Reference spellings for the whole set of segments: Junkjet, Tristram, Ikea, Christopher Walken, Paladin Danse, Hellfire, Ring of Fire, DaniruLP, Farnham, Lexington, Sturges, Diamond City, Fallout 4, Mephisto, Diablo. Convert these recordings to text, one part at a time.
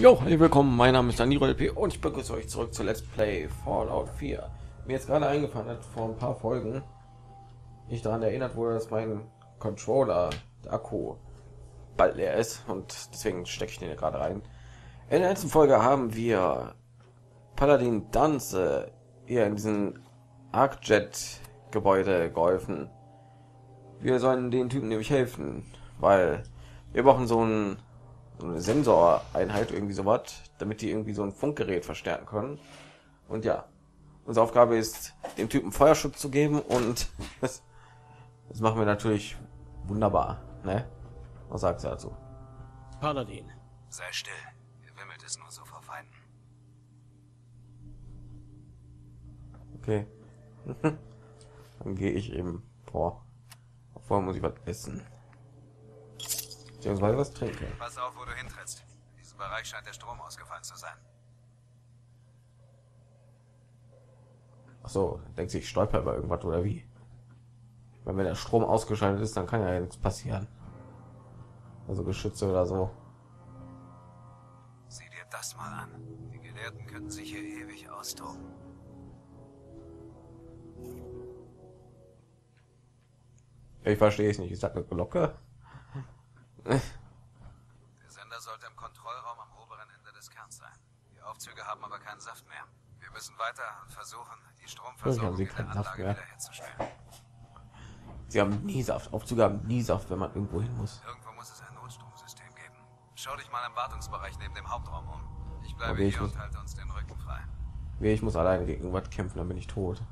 Jo, hallo, willkommen, mein Name ist DaniruLP und ich begrüße euch zurück zu Let's Play Fallout 4. Mir jetzt gerade eingefallen hat, vor ein paar Folgen ich daran erinnert wurde, dass mein Controller, der Akku, bald leer ist und deswegen stecke ich den gerade rein. In der letzten Folge haben wir Paladin Danse hier in diesem Arcjet-Gebäude geholfen. Wir sollen den Typen nämlich helfen, weil wir brauchen so ein eine Sensoreinheit, irgendwie so was, damit die irgendwie so ein Funkgerät verstärken können. Und ja, unsere Aufgabe ist, dem Typen Feuerschutz zu geben, und das machen wir natürlich wunderbar, ne? Was sagt er dazu? Paladin. Sei still, ihr wimmelt es nur so vor Feinden. Okay. Dann gehe ich eben vor. Vorher muss ich was essen. Was trinken. Pass auf, wo du hintrittst. In diesem Bereich scheint der Strom ausgefallen zu sein. Ach so, denkt sich, stolper über irgendwas oder wie? Wenn der Strom ausgeschaltet ist, dann kann ja nichts passieren. Also Geschütze oder so. Sieh dir das mal an. Die Gelehrten könnten sich hier ewig austoben. Ich verstehe es nicht. Ist das eine Glocke? Der Sender sollte im Kontrollraum am oberen Ende des Kerns sein. Die Aufzüge haben aber keinen Saft mehr. Wir müssen weiter und versuchen, die Stromversorgung in der Anlage wiederherzustellen. Sie haben nie Saft. Aufzüge haben nie Saft, wenn man irgendwo hin muss. Irgendwo muss es ein Notstromsystem geben. Schau dich mal im Wartungsbereich neben dem Hauptraum um. Ich bleibe hier und halte uns den Rücken frei. Ich muss alleine gegen irgendwas kämpfen, dann bin ich tot.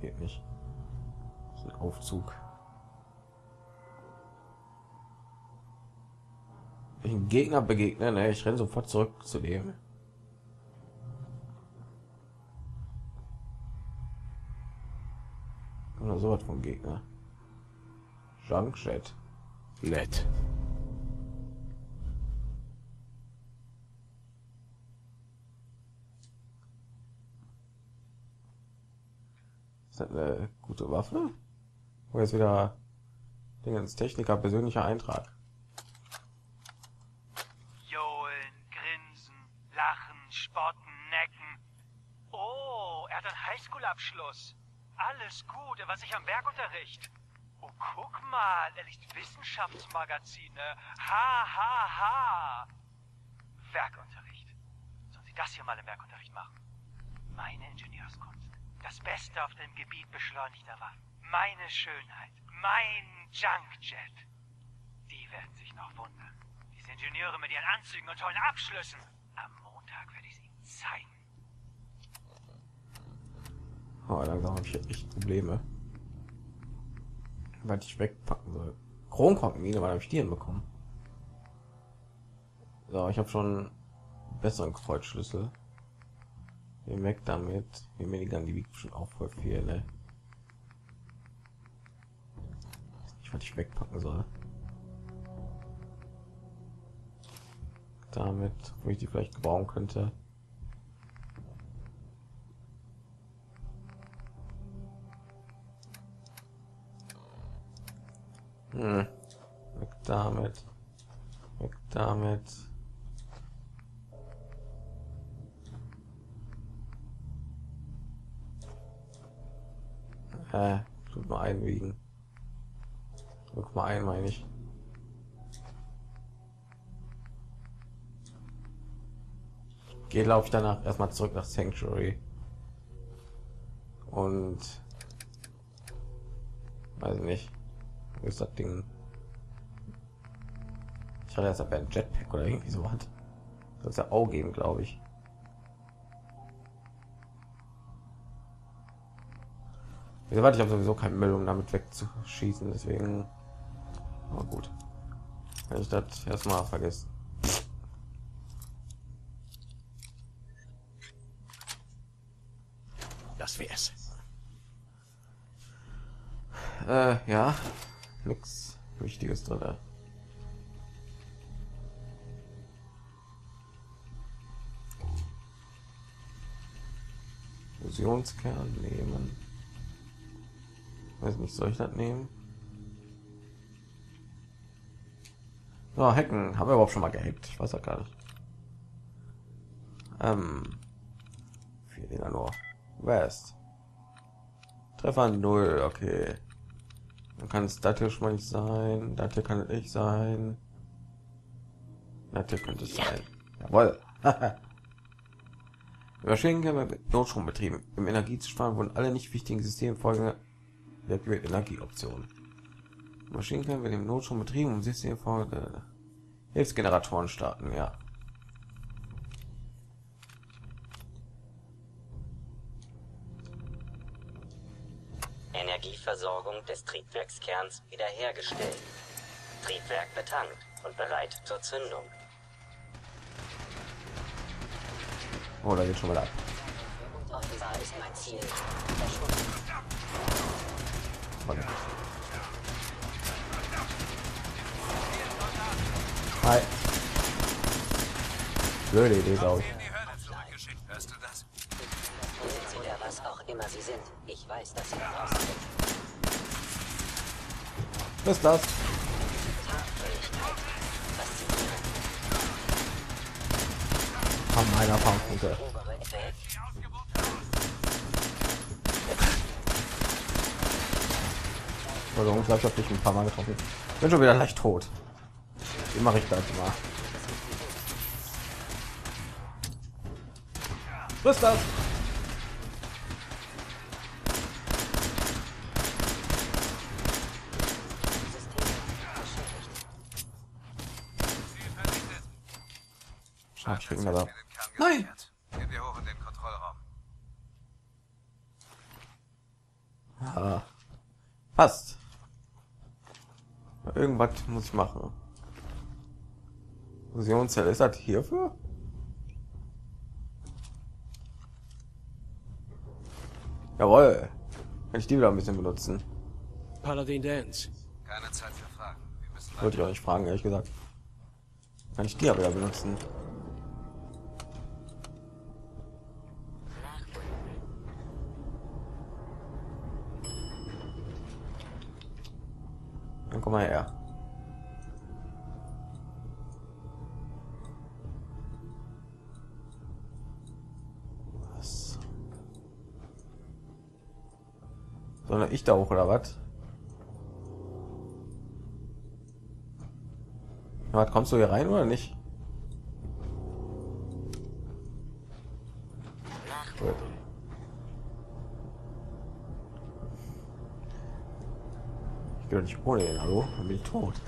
Geht nicht. Das ist ein Aufzug. Ich einen Gegner begegne, ne? Ich renne sofort zurück zu dem. Oder so was vom Gegner. Junkjet. Nett. Ist das eine gute Waffe? Wo jetzt wieder den ganzen Techniker persönlicher Eintrag. Abschluss. Alles Gute, was ich am Berg unterricht. Oh, guck mal, er liest Wissenschaftsmagazine. Ha, ha, ha. Werkunterricht. Sollen Sie das hier mal im Werkunterricht machen? Meine Ingenieurskunst. Das Beste auf dem Gebiet beschleunigter Waffen. Meine Schönheit. Mein Junkjet. Die werden sich noch wundern. Diese Ingenieure mit ihren Anzügen und tollen Abschlüssen. Am Montag werde ich es ihnen zeigen. Oh, langsam habe ich jetzt echt Probleme, weil ich wegpacken soll. Kronkorkmine, weil habe ich die bekommen. So, ich habe schon besseren Kreuzschlüssel. Ihr merkt damit, wir Minigun, die wiegt schon auch voll viel, ne? Ich weiß nicht, was ich wegpacken soll. Damit, wo ich die vielleicht gebrauchen könnte. Weg damit. Weg damit. Tut mal einwiegen. Drück mal ein, meine ich. Geh, glaube ich, danach erstmal zurück nach Sanctuary. Und weiß nicht. Ist das Ding? Ich hatte erst ein Jetpack oder irgendwie so was. Soll es ja auch geben, glaube ich. Wieso, warte, ich habe sowieso keinen Müll, um damit wegzuschießen, deswegen. Aber gut. Wenn ich das erstmal vergessen. Das wär's. Ja. Nichts Wichtiges drin. Fusionskern nehmen. Weiß nicht, soll ich das nehmen? So, hacken. Haben wir überhaupt schon mal gehackt? Ich weiß auch gar nicht. Vier Dinger nur. West. Treffer 0, okay. Dann kann es das hier schon mal nicht sein. Das hier kann es nicht sein. Das hier könnte es sein. Jawohl. Überschwingen mit Notstrom betrieben. Um Energie zu sparen, wurden alle nicht wichtigen Systemfolgen deaktiviert. Energieoptionen. Maschinen können wir dem Notstrom betrieben, um Systemfolge Hilfsgeneratoren starten, ja. Energieversorgung des Triebwerkskerns wiederhergestellt. Triebwerk betankt und bereit zur Zündung. Oh, da geht schon mal ab. Und offenbar ist mein Ziel verschwunden. Hi. Blöde Idee, glaube ich. Was auch immer sie sind, ich weiß, dass sie draußen sind. Was ist das? Haben meiner Punkte. Also unglaublich habe ich ein paar Mal getroffen. Bin schon wieder leicht tot. Wie mache ich das mal? Was ist das? Ich krieg ihn aber. Nein! Gehen wir hoch in den Kontrollraum. Ah. Passt. Irgendwas muss ich machen. Fusionszelle, ist das hierfür? Jawohl. Kann ich die wieder ein bisschen benutzen? Paladin Danse. Keine Zeit für Fragen. Wir müssen wollte ich auch nicht fragen, ehrlich gesagt. Kann ich die aber wieder benutzen? Dann komm mal her. Was? Soll ich da hoch oder was? Was, kommst du hier rein oder nicht? Gut. Ich will nicht ohne ihn, hallo? Dann bin ich tot.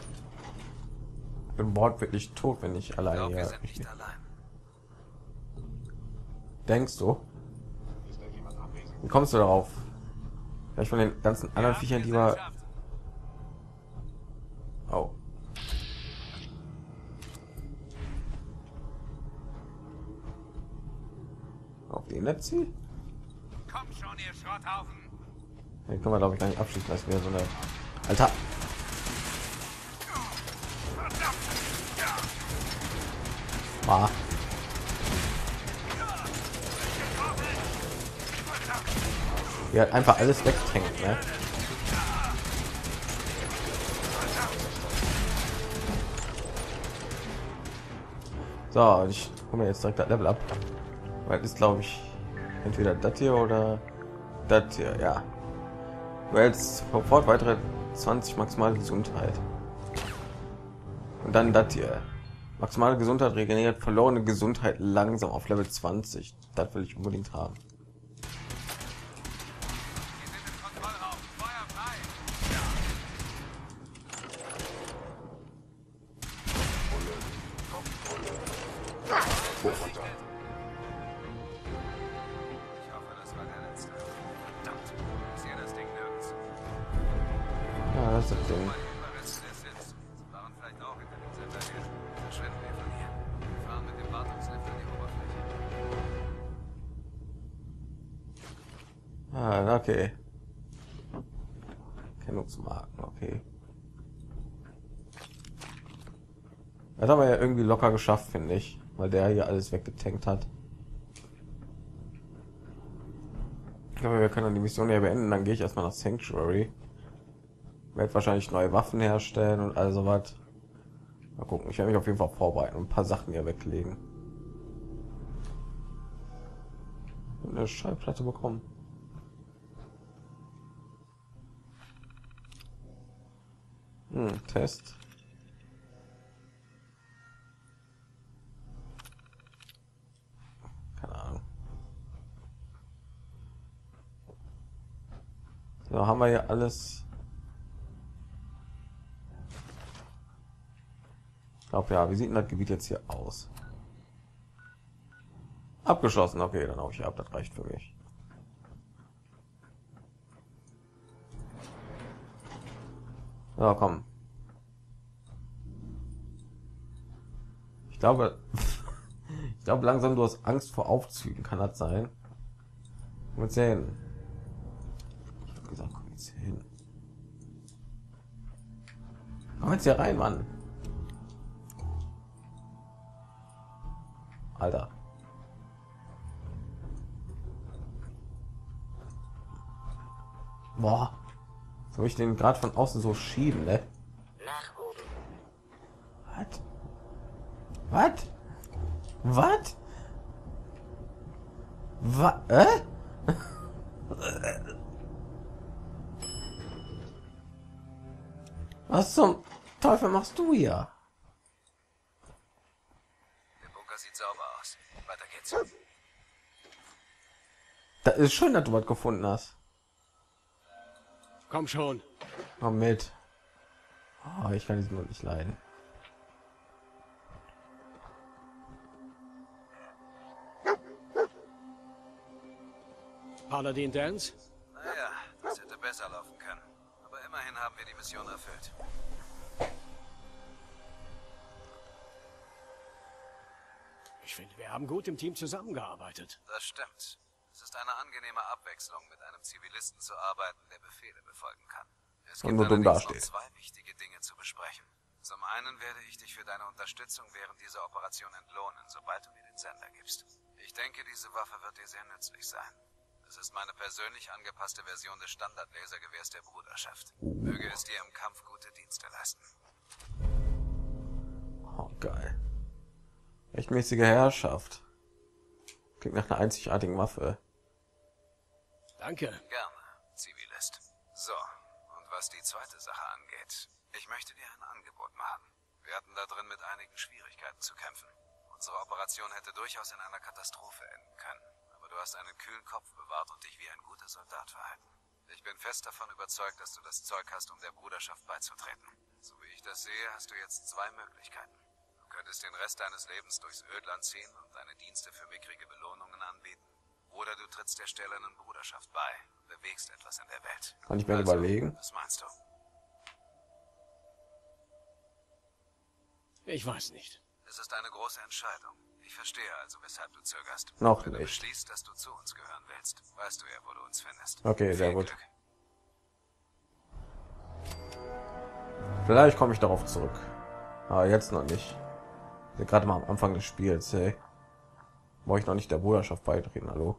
Ich bin Bord wirklich tot, wenn ich alleine hier... Denkst du? Wie kommst du darauf? Vielleicht von den ganzen anderen Viechern, die wir... Oh. Auf den Netze? Komm schon, ihr Schrotthaufen! Den können wir, glaube ich, gar nicht abschließen, als wäre so eine... Alter! Ah. Ihr halt einfach alles wegtankt, ne? So, ich komme jetzt direkt das Level ab. Weil das ist, glaube ich, entweder das hier oder das hier, ja. Weil jetzt sofort weitere 20 maximale Gesundheit. Und dann das hier. Maximale Gesundheit regeneriert verlorene Gesundheit langsam auf Level 20. Das will ich unbedingt haben. Ah, okay. Kennungsmarken, okay. Das haben wir ja irgendwie locker geschafft, finde ich, weil der hier alles weggetankt hat. Ich glaube, wir können dann die Mission ja beenden, dann gehe ich erstmal nach Sanctuary. Werde wahrscheinlich neue Waffen herstellen und also was. Mal gucken, ich werde mich auf jeden Fall vorbereiten und ein paar Sachen hier weglegen. Eine Schallplatte bekommen. Test. Keine Ahnung. So, haben wir hier alles. Ich glaube ja, wie sieht denn das Gebiet jetzt hier aus? Abgeschlossen, okay, dann auch hier ab, das reicht für mich. So, komm. Ich glaube, langsam du hast Angst vor Aufzügen, kann das sein? Mal sehen. Ich habe gesagt, komm jetzt hier hin. Komm jetzt hier rein, Mann. Alter. Boah, soll ich den gerade von außen so schieben, ne? Nach oben. Was? Was? Was? Was zum Teufel machst du hier? Der Bunker sieht sauber aus. Weiter geht's. Das ist schön, dass du was gefunden hast. Komm schon. Komm mit. Oh, ich kann diesen Mund nicht leiden. Paladin Danse? Naja, das hätte besser laufen können. Aber immerhin haben wir die Mission erfüllt. Ich finde, wir haben gut im Team zusammengearbeitet. Das stimmt. Es ist eine angenehme Abwechslung, mit einem Zivilisten zu arbeiten, der Befehle befolgen kann. Es gibt allerdings noch zwei wichtige Dinge zu besprechen. Zum einen werde ich dich für deine Unterstützung während dieser Operation entlohnen, sobald du mir den Sender gibst. Ich denke, diese Waffe wird dir sehr nützlich sein. Es ist meine persönlich angepasste Version des Standard-Lasergewehrs der Bruderschaft. Möge es dir im Kampf gute Dienste leisten. Oh, geil. Rechtmäßige Herrschaft. Klingt nach einer einzigartigen Waffe. Danke. Gerne, Zivilist. So, und was die zweite Sache angeht, ich möchte dir ein Angebot machen. Wir hatten da drin mit einigen Schwierigkeiten zu kämpfen. Unsere Operation hätte durchaus in einer Katastrophe enden können. Aber du hast einen kühlen Kopf bewahrt und dich wie ein guter Soldat verhalten. Ich bin fest davon überzeugt, dass du das Zeug hast, um der Bruderschaft beizutreten. So wie ich das sehe, hast du jetzt zwei Möglichkeiten. Du könntest den Rest deines Lebens durchs Ödland ziehen und deine Dienste für mickrige Belohnungen anbieten. Oder du trittst der stählernen Bruderschaft bei und bewegst etwas in der Welt. Kann ich mir also überlegen? Was meinst du? Ich weiß nicht. Es ist eine große Entscheidung. Ich verstehe also, weshalb du zögerst. Noch nicht. Wenn du beschließt, dass du zu uns gehören willst, weißt du ja, wo du uns findest. Okay, sehr gut. Vielleicht komme ich darauf zurück. Aber jetzt noch nicht. Gerade mal am Anfang des Spiels, hey. Brauche ich noch nicht der Bruderschaft beitreten, hallo?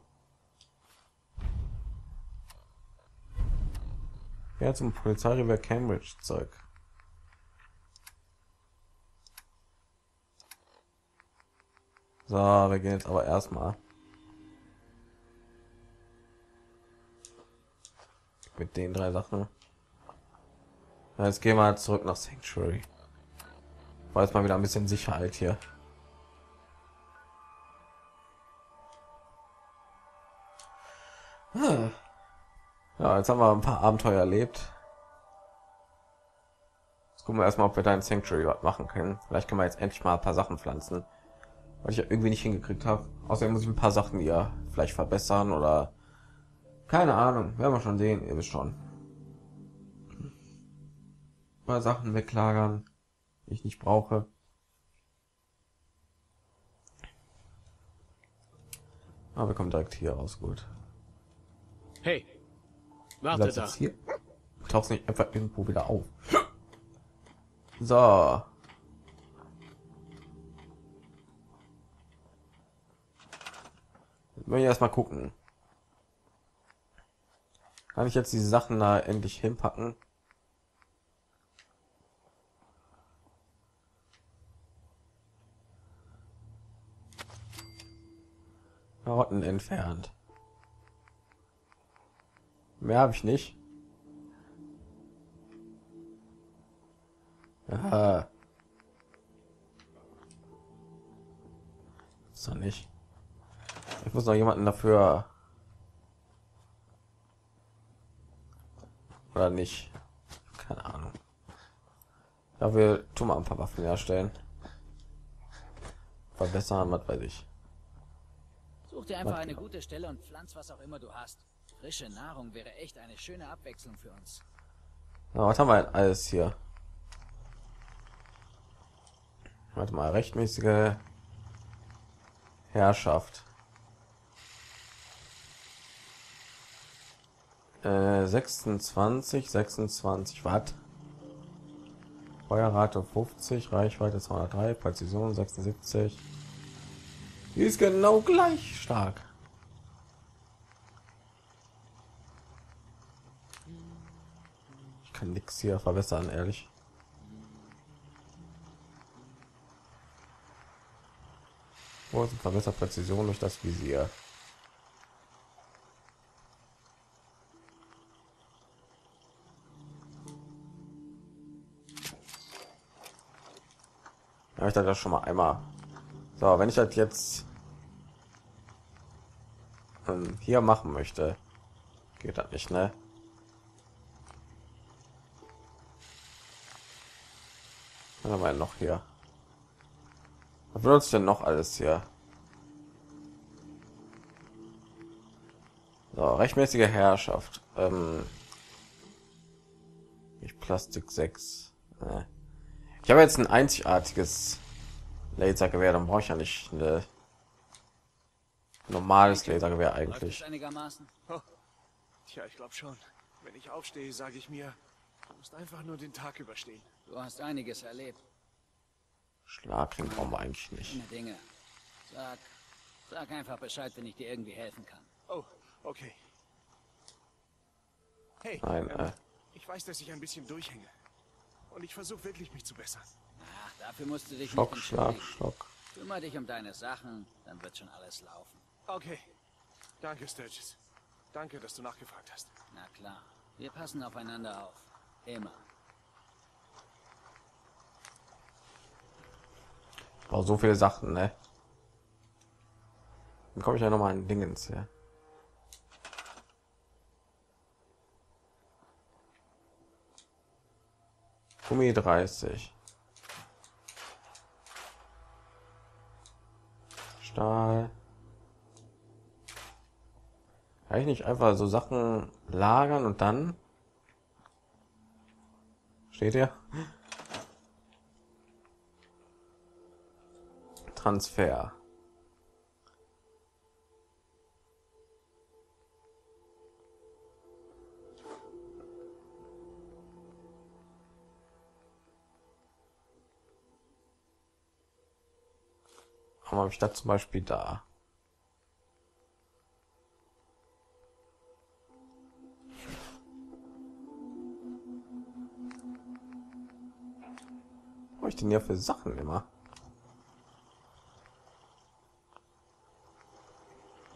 Ja, zum Polizeirevier Cambridge Zeug. So, wir gehen jetzt aber erstmal mit den drei Sachen. Ja, jetzt gehen wir zurück nach Sanctuary. War jetzt mal wieder ein bisschen Sicherheit hier. Ja, jetzt haben wir ein paar Abenteuer erlebt. Jetzt gucken wir erstmal, ob wir da in Sanctuary was machen können. Vielleicht können wir jetzt endlich mal ein paar Sachen pflanzen, weil ich ja irgendwie nicht hingekriegt habe. Außerdem muss ich ein paar Sachen hier vielleicht verbessern oder keine Ahnung. Werden wir schon sehen, ihr wisst schon. Ein paar Sachen weglagern, die ich nicht brauche. Aber wir kommen direkt hier raus, gut. Hey, warte da. Hier? Tauchst nicht einfach irgendwo wieder auf. So. Jetzt will ich erstmal gucken. Kann ich jetzt diese Sachen da endlich hinpacken? Rotten entfernt. Mehr habe ich nicht. Aha. Ist doch nicht. Ich muss noch jemanden dafür. Oder nicht? Keine Ahnung. Dafür tun wir ein paar Waffen herstellen. Verbessern, was weiß ich. Such dir einfach eine gute Stelle und pflanz was auch immer du hast. Frische Nahrung wäre echt eine schöne Abwechslung für uns. Na, was haben wir denn alles hier? Warte mal, rechtmäßige Herrschaft. 26, Watt. Feuerrate 50, Reichweite 203, Präzision 76. Die ist genau gleich stark. Ich kann nichts hier verbessern, ehrlich. Oh, sie verbessert Präzision durch das Visier. Ja, ich dachte das schon mal einmal. So, wenn ich das jetzt hier machen möchte, geht das nicht, ne? Was haben wir denn noch hier? Was benutzt denn noch alles hier? So, rechtmäßige Herrschaft. Ich Plastik 6. Ne. Ich habe jetzt ein einzigartiges Lasergewehr, dann brauche ich ja nicht ein normales Lasergewehr eigentlich. Einigermaßen. Oh. Tja, ich glaube schon. Wenn ich aufstehe, sage ich mir, du musst einfach nur den Tag überstehen. Du hast einiges erlebt. Schlagring brauchen wir eigentlich nicht. Dinge. Sag einfach Bescheid, wenn ich dir irgendwie helfen kann. Oh, okay. Hey, nein, ich weiß, dass ich ein bisschen durchhänge. Und ich versuche wirklich, mich zu bessern. Ach, dafür musst du dich Schock. Kümmer dich um deine Sachen, dann wird schon alles laufen. Okay. Danke, Sturges. Danke, dass du nachgefragt hast. Na klar. Wir passen aufeinander auf. Immer. Boah, so viele Sachen, ne? Dann komme ich ja nochmal an Dingens her. Gummi 30. Stahl. Kann ich nicht einfach so Sachen lagern und dann? Steht hier? Transfer. Habe ich das zum Beispiel da? Brauche ich denn ja für Sachen immer?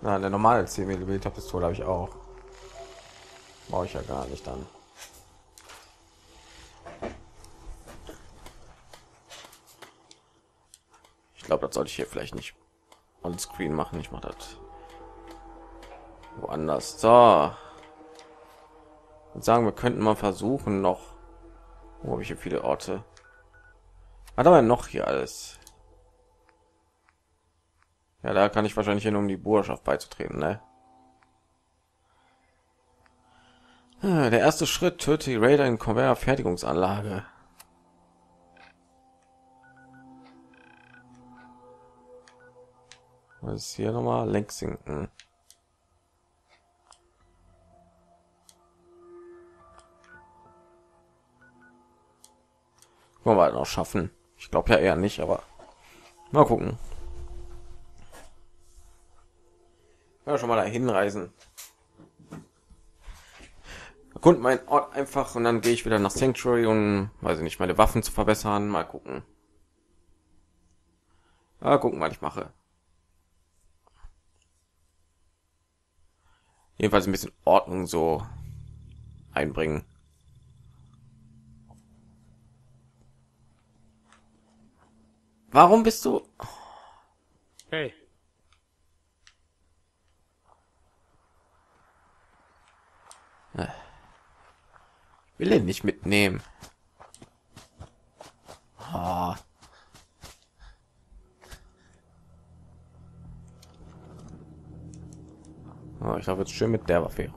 Na, eine normale 10 mm Pistole habe ich auch. Brauche ich ja gar nicht dann. Ich glaube, das sollte ich hier vielleicht nicht on Screen machen. Ich mache das woanders. So, und sagen wir könnten mal versuchen noch, wo habe ich hier viele Orte? Hat aber noch hier alles. Ja, da kann ich wahrscheinlich hin, um die Bürgerschaft beizutreten, ne? Der erste Schritt: töte die Raider in Conveyor Fertigungsanlage. Was ist hier nochmal? Lexington. Wollen wir halt noch schaffen? Ich glaube ja eher nicht, aber mal gucken. Ja, schon mal dahin reisen. Erkunden meinen Ort einfach und dann gehe ich wieder nach Sanctuary und weiß ich nicht, meine Waffen zu verbessern. Mal gucken. Ja, gucken, was ich mache. jedenfalls ein bisschen Ordnung so einbringen. Warum bist du? Hey. Will er nicht mitnehmen? Oh. Oh, ich habe jetzt schön mit der Waffe.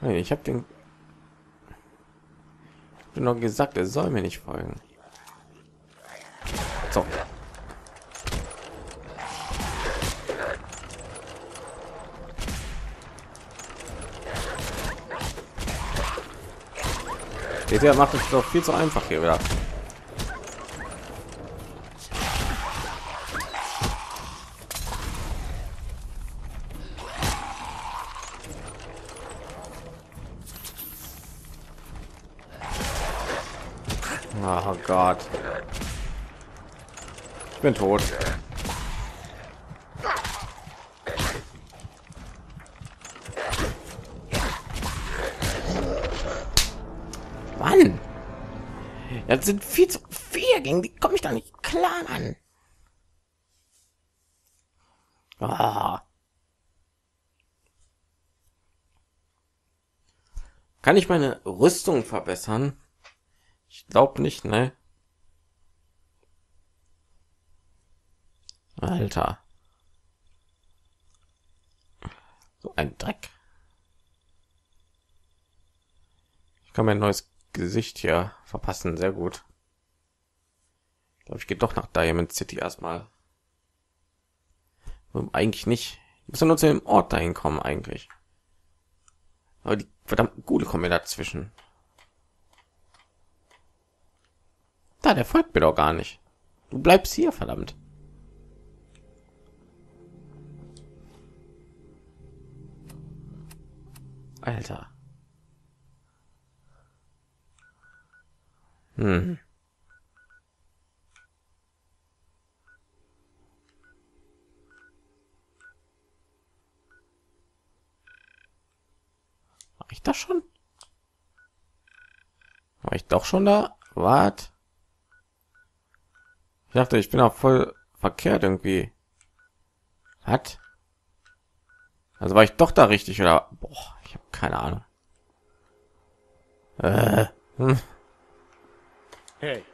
Hey, ich habe den noch gesagt, er soll mir nicht folgen. So. Der macht es doch viel zu einfach hier wieder. Oh Gott. Ich bin tot. Mann. Das sind viel zu viele, gegen die komme ich da nicht klar an. Ah. Kann ich meine Rüstung verbessern? Ich glaube nicht, ne? Alter. So ein Dreck. Ich kann mein neues Gesicht hier verpassen, sehr gut. Ich glaube, ich gehe doch nach Diamond City erstmal. Eigentlich nicht. Ich muss ja nur zu dem Ort dahin kommen eigentlich. Aber die verdammt gute kommen mir dazwischen. Da, der folgt mir doch gar nicht. Du bleibst hier, verdammt. Alter. Hm. Mach ich das schon? War ich doch schon da? Wart. Ich dachte, ich bin auch voll verkehrt irgendwie. Hat? Also war ich doch da richtig oder? Boah, ich habe keine Ahnung. Hey.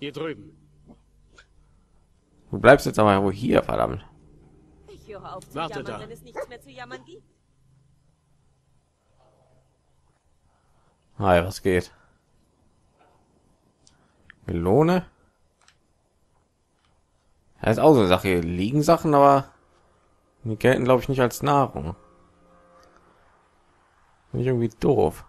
Hier drüben. Du bleibst jetzt aber hier, verdammt. Ich höre auf zu jammern, wenn es nichts mehr zu jammern gibt. Hi, was geht? Melone? Das ist auch so eine Sache. Hier liegen Sachen, aber die gelten, glaube ich, nicht als Nahrung. Bin ich irgendwie doof.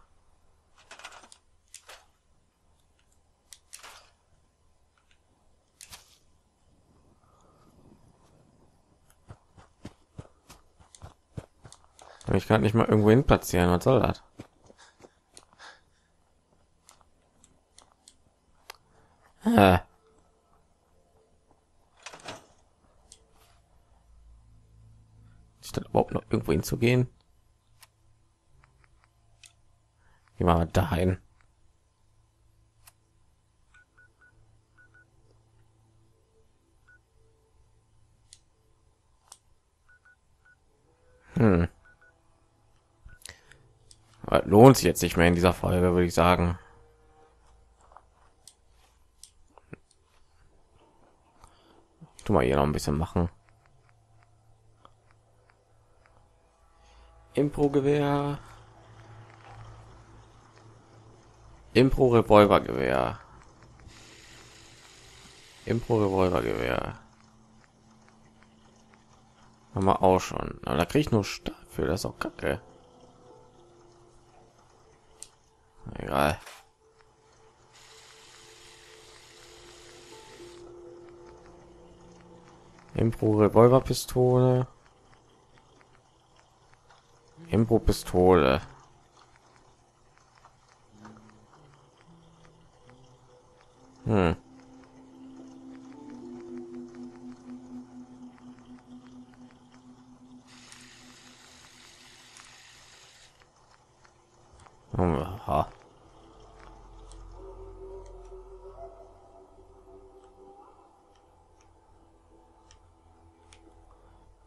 Ich kann nicht mal irgendwo hin platzieren. Was soll das? Ist das überhaupt noch irgendwo hinzugehen? Gehen wir mal dahin. Aber lohnt sich jetzt nicht mehr in dieser Folge, würde ich sagen. Tu mal hier noch ein bisschen machen. Impro-Gewehr. Impro-Revolvergewehr. Impro-Revolvergewehr. Haben wir auch schon. Aber da kriege ich nur Stahl für. Das ist auch kacke. Egal. Impro Revolver Pistole. Impro Pistole. Hm. Aha.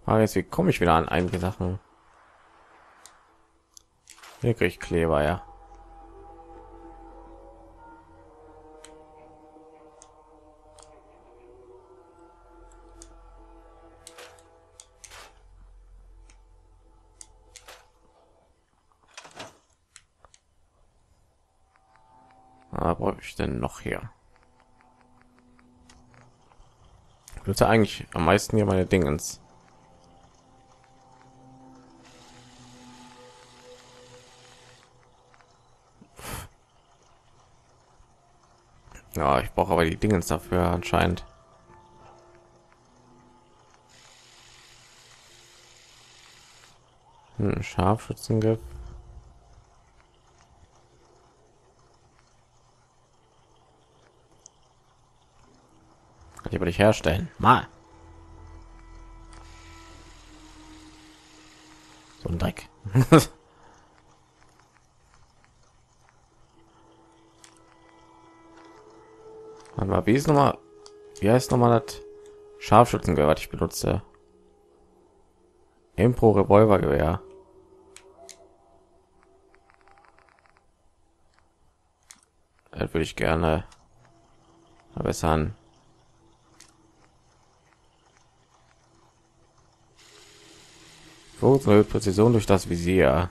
Aber jetzt, wie komme ich wieder an einige Sachen? Hier kriege ich Kleber, ja. Brauche ich denn noch hier? Ich benutze eigentlich am meisten hier meine Dingens. Ja, ich brauche aber die Dingens dafür anscheinend. Hm, Scharfschützengriff. Kann ich aber nicht herstellen. Mal. So ein Dreck. Wie ist nochmal, wie heißt nochmal das Scharfschützengewehr, was ich benutze? Impro Revolvergewehr. Das würde ich gerne verbessern. Fokus erhöht Präzision durch das Visier.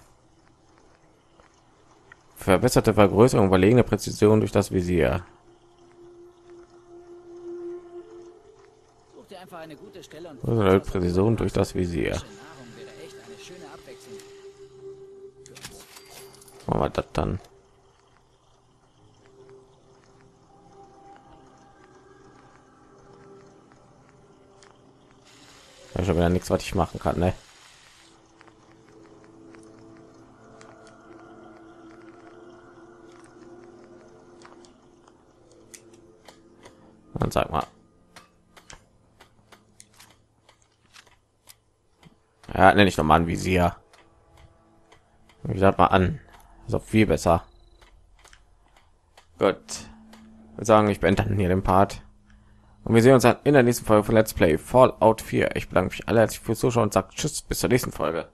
Verbesserte Vergrößerung, überlegene Präzision durch das Visier. Eine gute Stelle und Präzision durch das Visier. Machen wir das dann. Da ist schon wieder nichts, was ich machen kann, ne? Dann sag mal. Ja, nenne ich noch mal ein Visier. Ich sag mal an, so viel besser. Gut, wir sagen, ich beende dann hier den Part und wir sehen uns dann in der nächsten Folge von Let's Play Fallout 4. Ich bedanke mich alle herzlich fürs Zuschauen und sage tschüss bis zur nächsten Folge.